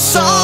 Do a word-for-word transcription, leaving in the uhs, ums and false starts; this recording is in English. song.